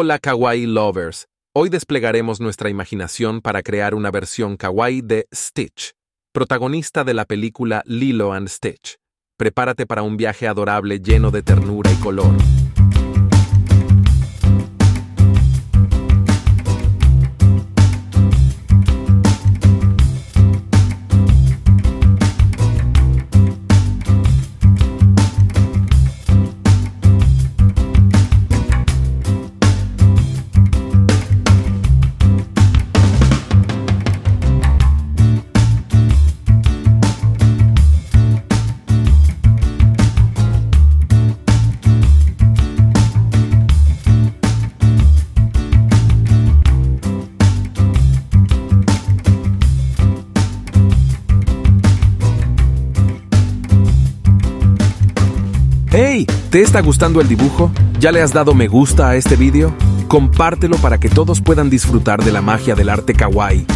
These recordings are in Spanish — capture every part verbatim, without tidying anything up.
Hola Kawaii Lovers, hoy desplegaremos nuestra imaginación para crear una versión kawaii de Stitch, protagonista de la película Lilo and Stitch. Prepárate para un viaje adorable lleno de ternura y color. ¡Hey! ¿Te está gustando el dibujo? ¿Ya le has dado me gusta a este vídeo? Compártelo para que todos puedan disfrutar de la magia del arte kawaii.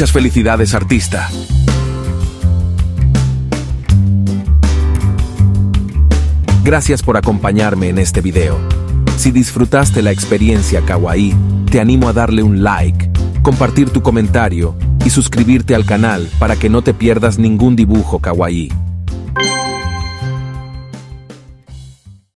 Muchas felicidades, artista. Gracias por acompañarme en este video. Si disfrutaste la experiencia Kawaii, te animo a darle un like, compartir tu comentario y suscribirte al canal para que no te pierdas ningún dibujo Kawaii.